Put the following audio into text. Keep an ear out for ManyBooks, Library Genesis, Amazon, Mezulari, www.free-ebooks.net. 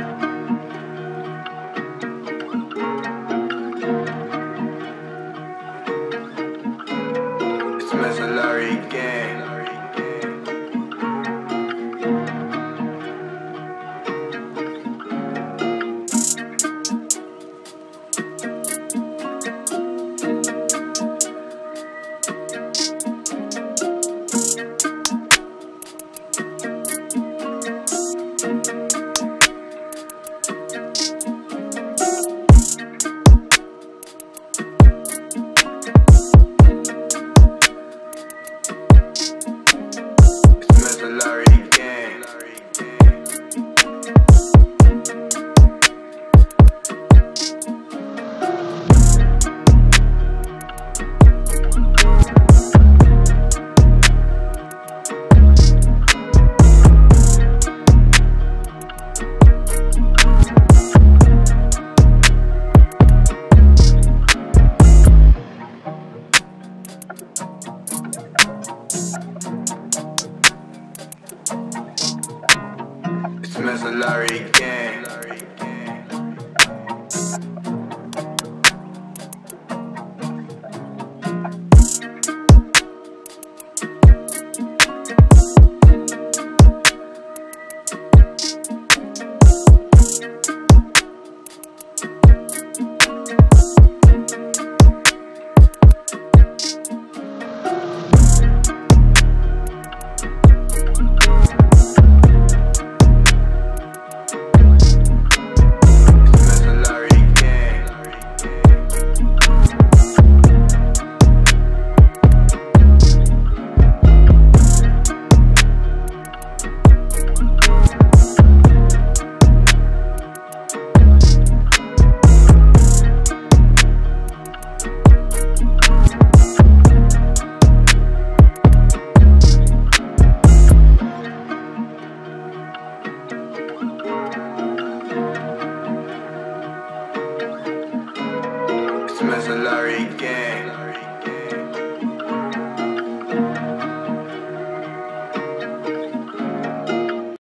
It's Mezulari gang. It's Mezulari gang.